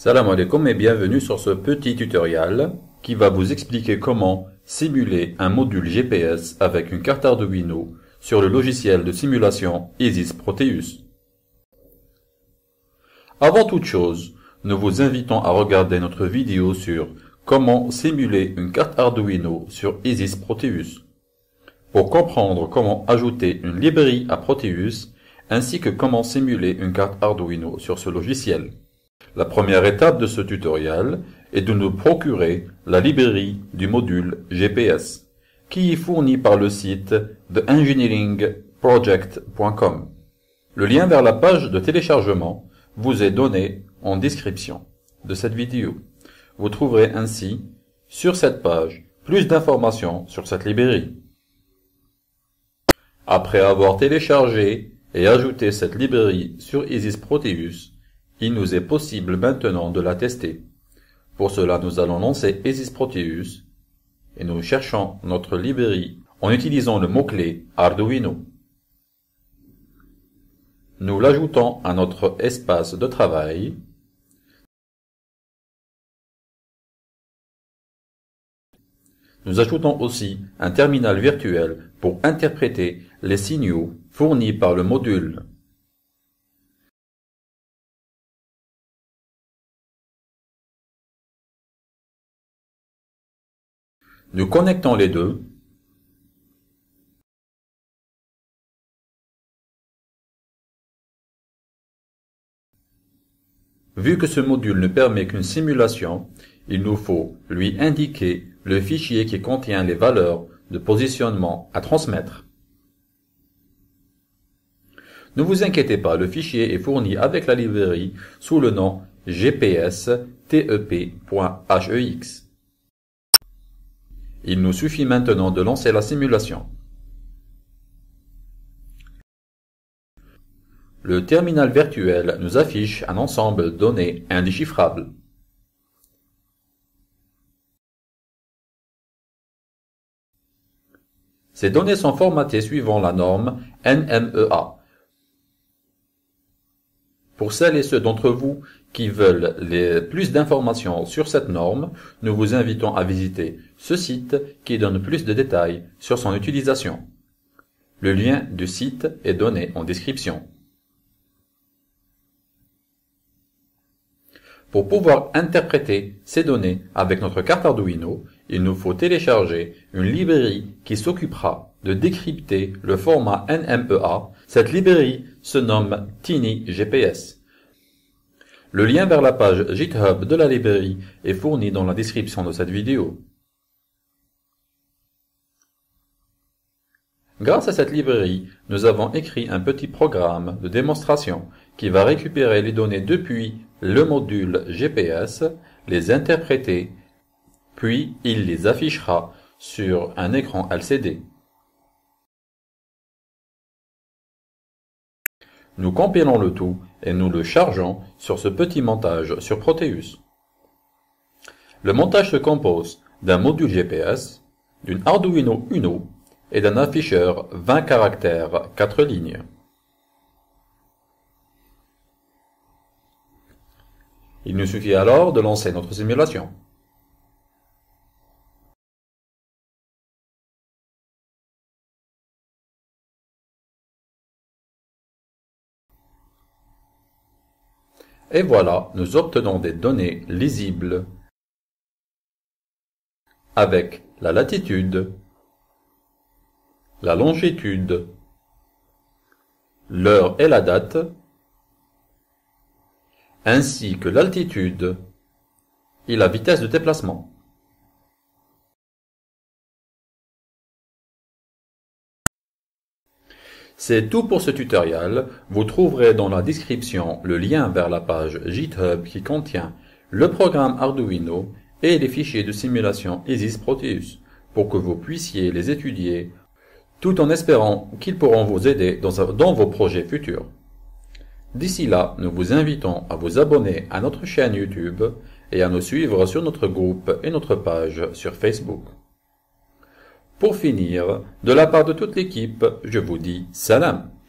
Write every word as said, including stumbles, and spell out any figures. Salam alaikum et bienvenue sur ce petit tutoriel qui va vous expliquer comment simuler un module G P S avec une carte Arduino sur le logiciel de simulation Isis Proteus. Avant toute chose, nous vous invitons à regarder notre vidéo sur comment simuler une carte Arduino sur Isis Proteus pour comprendre comment ajouter une librairie à Proteus ainsi que comment simuler une carte Arduino sur ce logiciel. La première étape de ce tutoriel est de nous procurer la librairie du module G P S, qui est fournie par le site The Engineering Project point com. Le lien vers la page de téléchargement vous est donné en description de cette vidéo. Vous trouverez ainsi, sur cette page, plus d'informations sur cette librairie. Après avoir téléchargé et ajouté cette librairie sur Isis Proteus, il nous est possible maintenant de la tester. Pour cela, nous allons lancer Isis Proteus et nous cherchons notre librairie en utilisant le mot-clé Arduino. Nous l'ajoutons à notre espace de travail. Nous ajoutons aussi un terminal virtuel pour interpréter les signaux fournis par le module. Nous connectons les deux. Vu que ce module ne permet qu'une simulation, il nous faut lui indiquer le fichier qui contient les valeurs de positionnement à transmettre. Ne vous inquiétez pas, le fichier est fourni avec la librairie sous le nom g p s step point hex. Il nous suffit maintenant de lancer la simulation. Le terminal virtuel nous affiche un ensemble de données indéchiffrables. Ces données sont formatées suivant la norme N M E A. Pour celles et ceux d'entre vous qui veulent les plus d'informations sur cette norme, nous vous invitons à visiter ce site qui donne plus de détails sur son utilisation. Le lien du site est donné en description. Pour pouvoir interpréter ces données avec notre carte Arduino, il nous faut télécharger une librairie qui s'occupera de décrypter le format N M E A. Cette librairie se nomme TinyGPS. Le lien vers la page Github de la librairie est fourni dans la description de cette vidéo. Grâce à cette librairie, nous avons écrit un petit programme de démonstration qui va récupérer les données depuis le module G P S, les interpréter, puis il les affichera sur un écran L C D. Nous compilons le tout et nous le chargeons sur ce petit montage sur Proteus. Le montage se compose d'un module G P S, d'une Arduino Uno et d'un afficheur vingt caractères quatre lignes. Il nous suffit alors de lancer notre simulation. Et voilà, nous obtenons des données lisibles avec la latitude, la longitude, l'heure et la date, ainsi que l'altitude et la vitesse de déplacement. C'est tout pour ce tutoriel. Vous trouverez dans la description le lien vers la page Github qui contient le programme Arduino et les fichiers de simulation Isis Proteus pour que vous puissiez les étudier tout en espérant qu'ils pourront vous aider dans, dans vos projets futurs. D'ici là, nous vous invitons à vous abonner à notre chaîne YouTube et à nous suivre sur notre groupe et notre page sur Facebook. Pour finir, de la part de toute l'équipe, je vous dis salam.